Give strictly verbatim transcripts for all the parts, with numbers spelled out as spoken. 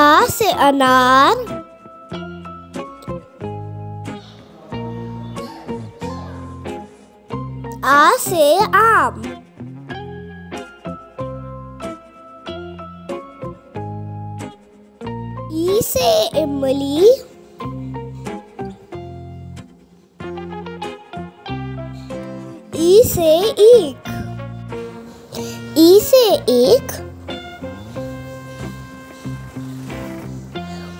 A से अनार, आ से आम, ई से इमली, ई से ईख, ई से ईख,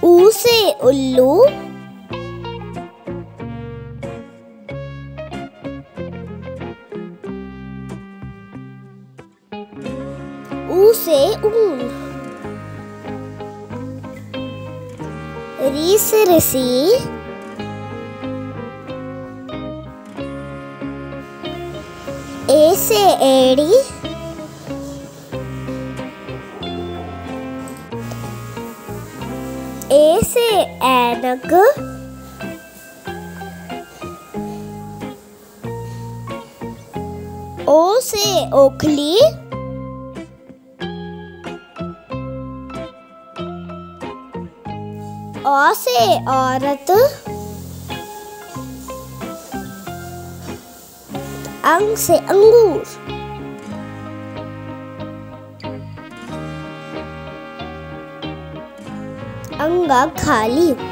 ऊ से उल्लू, ऊ से ऊन, री से रसी, ए से एड़ी, A से ऐनक, O से ओखली, औ से औरत, अंग से अंगूर, अंगा खाली।